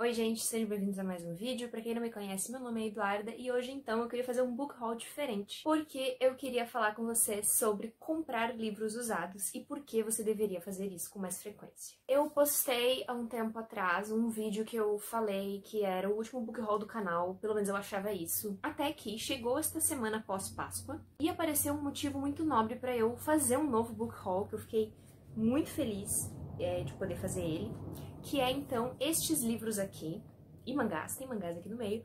Oi gente, sejam bem-vindos a mais um vídeo. Pra quem não me conhece, meu nome é Eduarda e hoje então eu queria fazer um book haul diferente, porque eu queria falar com vocês sobre comprar livros usados e por que você deveria fazer isso com mais frequência. Eu postei há um tempo atrás um vídeo que eu falei que era o último book haul do canal, pelo menos eu achava isso, até que chegou esta semana pós-Páscoa e apareceu um motivo muito nobre pra eu fazer um novo book haul, que eu fiquei muito feliz de poder fazer ele, que é então estes livros aqui, e mangás, tem mangás aqui no meio.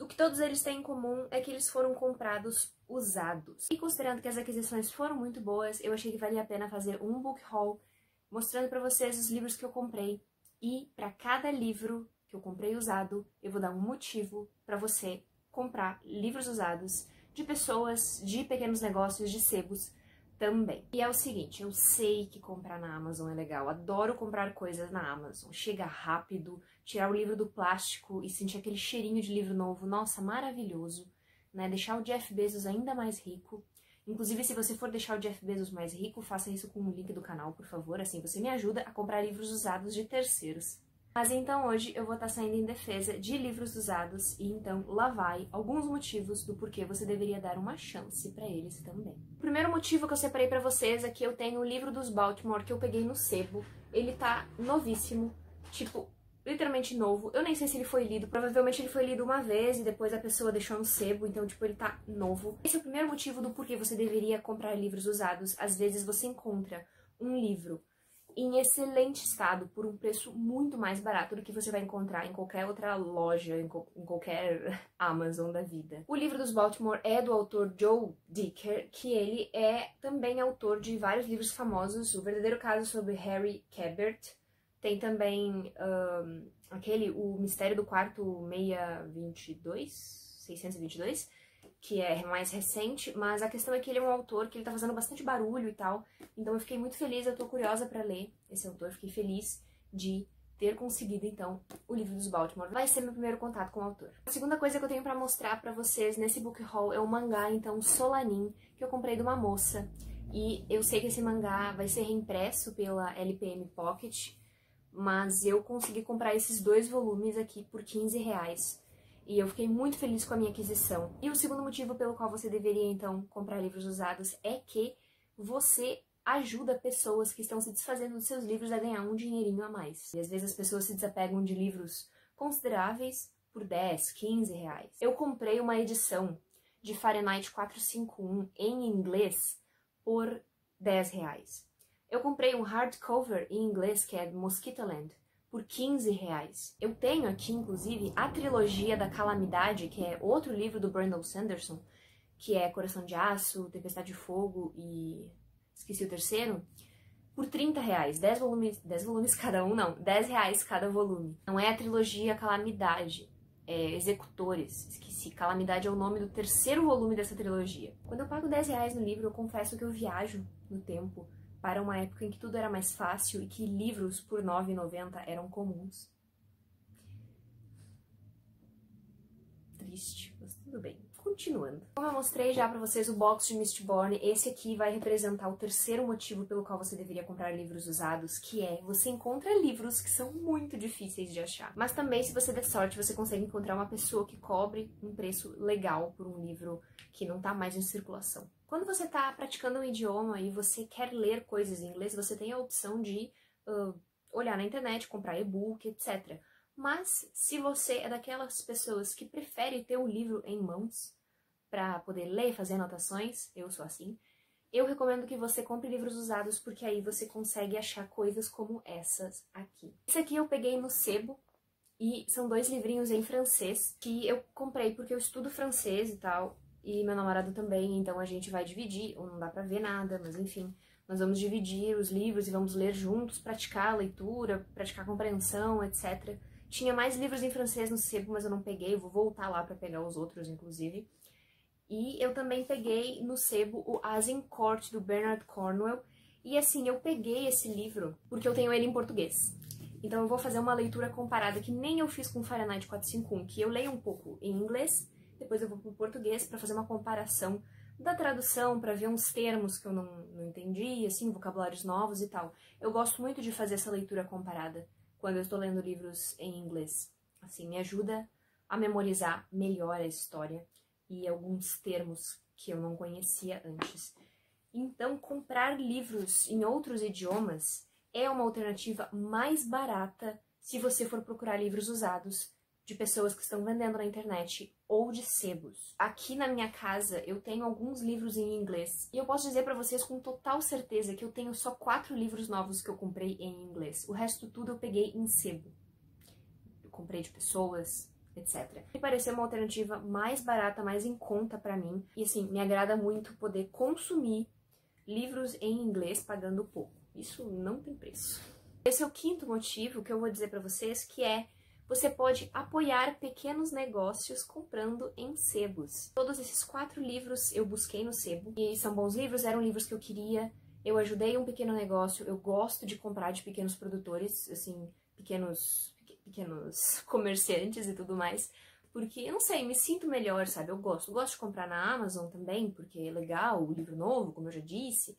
O que todos eles têm em comum é que eles foram comprados usados. E considerando que as aquisições foram muito boas, eu achei que valia a pena fazer um book haul mostrando pra vocês os livros que eu comprei, e pra cada livro que eu comprei usado, eu vou dar um motivo pra você comprar livros usados de pessoas, de pequenos negócios, de sebos, também. E é o seguinte, eu sei que comprar na Amazon é legal, adoro comprar coisas na Amazon, chega rápido, tirar o livro do plástico e sentir aquele cheirinho de livro novo, nossa, maravilhoso, né, deixar o Jeff Bezos ainda mais rico. Inclusive, se você for deixar o Jeff Bezos mais rico, faça isso com o link do canal, por favor, assim você me ajuda a comprar livros usados de terceiros. Mas então hoje eu vou estar saindo em defesa de livros usados e então lá vai alguns motivos do porquê você deveria dar uma chance pra eles também. O primeiro motivo que eu separei pra vocês é que eu tenho o livro dos Baltimore que eu peguei no sebo. Ele tá novíssimo, tipo, literalmente novo. Eu nem sei se ele foi lido, provavelmente ele foi lido uma vez e depois a pessoa deixou no sebo, então tipo, ele tá novo. Esse é o primeiro motivo do porquê você deveria comprar livros usados. Às vezes você encontra um livro em excelente estado, por um preço muito mais barato do que você vai encontrar em qualquer outra loja, em qualquer Amazon da vida. O livro dos Baltimore é do autor Joe Dicker, que ele é também autor de vários livros famosos, O Verdadeiro Caso sobre Harry Kebert, tem também o Mistério do Quarto 622, que é mais recente, mas a questão é que ele é um autor que ele tá fazendo bastante barulho e tal, então eu fiquei muito feliz, eu tô curiosa pra ler esse autor, fiquei feliz de ter conseguido, então, o livro dos Baltimore. Vai ser meu primeiro contato com o autor. A segunda coisa que eu tenho pra mostrar pra vocês nesse book haul é o mangá, então, Solanin, que eu comprei de uma moça, e eu sei que esse mangá vai ser reimpresso pela LPM Pocket, mas eu consegui comprar esses dois volumes aqui por R$15,00, e eu fiquei muito feliz com a minha aquisição. E o segundo motivo pelo qual você deveria, então, comprar livros usados é que você ajuda pessoas que estão se desfazendo dos seus livros a ganhar um dinheirinho a mais. E às vezes as pessoas se desapegam de livros consideráveis por R$10, R$15. Eu comprei uma edição de Fahrenheit 451 em inglês por R$10. Eu comprei um hardcover em inglês que é Mosquito Land por R$15. Eu tenho aqui, inclusive, a trilogia da Calamidade, que é outro livro do Brandon Sanderson, que é Coração de Aço, Tempestade de Fogo e... esqueci o terceiro, por R$30. 10 volumes cada um, não. R$10 cada volume. Não é a trilogia Calamidade, é Executores. Esqueci, Calamidade é o nome do terceiro volume dessa trilogia. Quando eu pago R$10 no livro, eu confesso que eu viajo no tempo para uma época em que tudo era mais fácil e que livros por R$9,90 eram comuns. Triste, mas tudo bem. Continuando. Como eu mostrei já pra vocês o box de Mistborn, esse aqui vai representar o terceiro motivo pelo qual você deveria comprar livros usados, que é você encontra livros que são muito difíceis de achar. Mas também, se você der sorte, você consegue encontrar uma pessoa que cobre um preço legal por um livro que não tá mais em circulação. Quando você está praticando um idioma e você quer ler coisas em inglês, você tem a opção de olhar na internet, comprar e-book, etc. Mas se você é daquelas pessoas que prefere ter o livro em mãos para poder ler e fazer anotações, eu sou assim, eu recomendo que você compre livros usados, porque aí você consegue achar coisas como essas aqui. Esse aqui eu peguei no sebo. E são dois livrinhos em francês que eu comprei porque eu estudo francês e tal, e meu namorado também, então a gente vai dividir, ou não dá pra ver nada, mas enfim, nós vamos dividir os livros e vamos ler juntos, praticar a leitura, praticar a compreensão, etc. Tinha mais livros em francês no sebo, mas eu não peguei, vou voltar lá pra pegar os outros, inclusive. E eu também peguei no sebo o Azincourt, do Bernard Cornwell, e assim, eu peguei esse livro porque eu tenho ele em português. Então eu vou fazer uma leitura comparada que nem eu fiz com Fahrenheit 451, que eu leio um pouco em inglês, depois eu vou para o português para fazer uma comparação da tradução, para ver uns termos que eu não entendi, assim, vocabulários novos e tal. Eu gosto muito de fazer essa leitura comparada quando eu estou lendo livros em inglês. Assim, me ajuda a memorizar melhor a história e alguns termos que eu não conhecia antes. Então, comprar livros em outros idiomas é uma alternativa mais barata se você for procurar livros usados de pessoas que estão vendendo na internet ou de sebos. Aqui na minha casa eu tenho alguns livros em inglês e eu posso dizer pra vocês com total certeza que eu tenho só 4 livros novos que eu comprei em inglês. O resto tudo eu peguei em sebo. Eu comprei de pessoas, etc. Me pareceu uma alternativa mais barata, mais em conta pra mim. E assim, me agrada muito poder consumir livros em inglês pagando pouco. Isso não tem preço. Esse é o 5º motivo que eu vou dizer pra vocês, que é: você pode apoiar pequenos negócios comprando em sebos. Todos esses 4 livros eu busquei no sebo, e são bons livros, eram livros que eu queria, eu ajudei um pequeno negócio, eu gosto de comprar de pequenos produtores, assim, pequenos comerciantes e tudo mais, porque, eu não sei, me sinto melhor, sabe? Eu gosto de comprar na Amazon também, porque é legal, o livro novo, como eu já disse.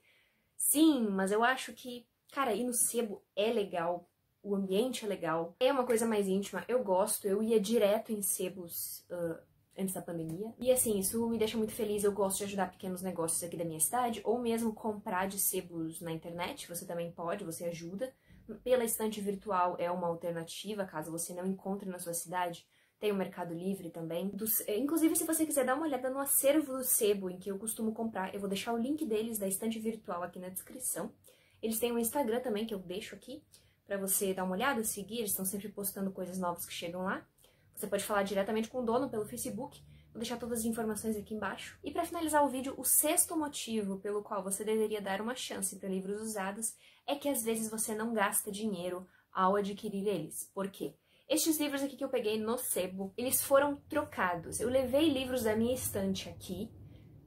Sim, mas eu acho que, cara, ir no sebo é legal. O ambiente é legal, é uma coisa mais íntima, eu gosto, eu ia direto em sebos antes da pandemia. E assim, isso me deixa muito feliz, eu gosto de ajudar pequenos negócios aqui da minha cidade, ou mesmo comprar de sebos na internet, você também pode, você ajuda. Pela estante virtual é uma alternativa, caso você não encontre na sua cidade, tem o Mercado Livre também. Inclusive, se você quiser dar uma olhada no acervo do sebo em que eu costumo comprar, eu vou deixar o link deles da estante virtual aqui na descrição. Eles têm um Instagram também, que eu deixo aqui, pra você dar uma olhada, seguir, eles estão sempre postando coisas novas que chegam lá. Você pode falar diretamente com o dono pelo Facebook, vou deixar todas as informações aqui embaixo. E pra finalizar o vídeo, o 6º motivo pelo qual você deveria dar uma chance para livros usados é que às vezes você não gasta dinheiro ao adquirir eles. Por quê? Estes livros aqui que eu peguei no sebo, eles foram trocados. Eu levei livros da minha estante aqui,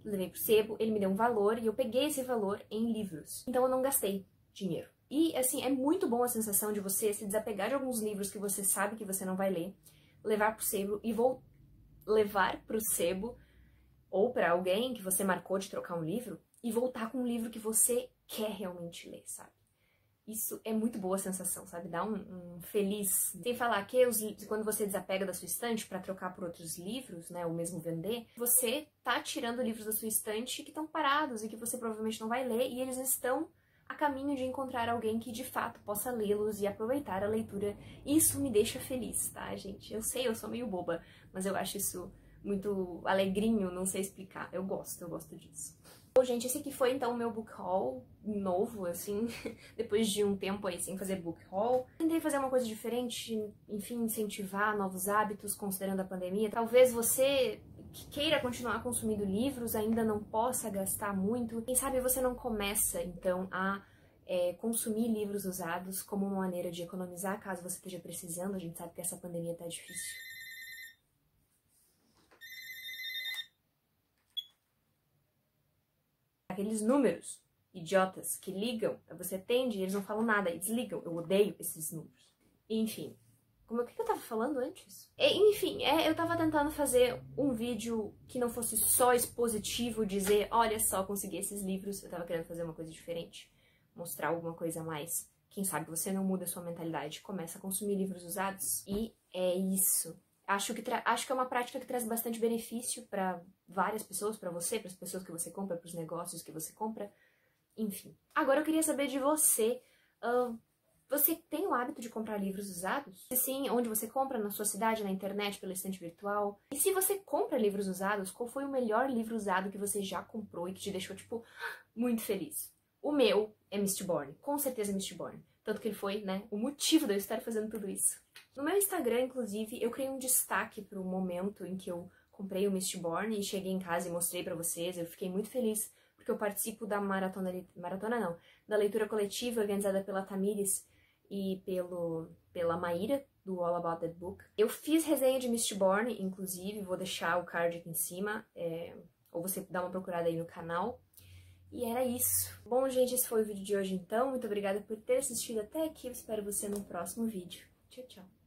levei pro sebo, ele me deu um valor e eu peguei esse valor em livros. Então eu não gastei dinheiro. E, assim, é muito bom a sensação de você se desapegar de alguns livros que você sabe que você não vai ler, levar pro sebo e levar pro sebo ou para alguém que você marcou de trocar um livro e voltar com um livro que você quer realmente ler, sabe? Isso é muito boa a sensação, sabe? Dá um feliz. Sem falar que quando você desapega da sua estante para trocar por outros livros, né, ou mesmo vender, você tá tirando livros da sua estante que estão parados e que você provavelmente não vai ler e eles estão a caminho de encontrar alguém que de fato possa lê-los e aproveitar a leitura. Isso me deixa feliz, tá, gente? Eu sei, eu sou meio boba, mas eu acho isso muito alegrinho, não sei explicar. Eu gosto disso. Bom, gente, esse aqui foi então o meu book haul novo, assim, depois de um tempo aí sem fazer book haul. Tentei fazer uma coisa diferente, enfim, incentivar novos hábitos, considerando a pandemia. Talvez você que queira continuar consumindo livros ainda não possa gastar muito. Quem sabe você não começa, então, a consumir livros usados como uma maneira de economizar, caso você esteja precisando. A gente sabe que essa pandemia tá difícil. Aqueles números idiotas que ligam, você atende e eles não falam nada, eles ligam. Eu odeio esses números. Enfim. Como é que eu tava falando antes? Enfim, eu tava tentando fazer um vídeo que não fosse só expositivo, dizer, olha só, consegui esses livros. Eu tava querendo fazer uma coisa diferente, mostrar alguma coisa a mais. Quem sabe você não muda a sua mentalidade, começa a consumir livros usados. E é isso. Acho que é uma prática que traz bastante benefício pra várias pessoas, pra você, pras pessoas que você compra, pros negócios que você compra, enfim. Agora eu queria saber de você. Você tem o hábito de comprar livros usados? Se sim, onde você compra? Na sua cidade, na internet, pela estante virtual? E se você compra livros usados, qual foi o melhor livro usado que você já comprou e que te deixou, tipo, muito feliz? O meu é Mistborn, com certeza Mistborn. Tanto que ele foi, né, o motivo de eu estar fazendo tudo isso. No meu Instagram, inclusive, eu criei um destaque pro momento em que eu comprei o Mistborn e cheguei em casa e mostrei pra vocês, eu fiquei muito feliz porque eu participo da da leitura coletiva organizada pela Tamires e pela Maíra, do All About That Book. Eu fiz resenha de Mistborn, inclusive, vou deixar o card aqui em cima, ou você dá uma procurada aí no canal. E era isso. Bom, gente, esse foi o vídeo de hoje, então. Muito obrigada por ter assistido até aqui. Eu espero você no próximo vídeo. Tchau, tchau.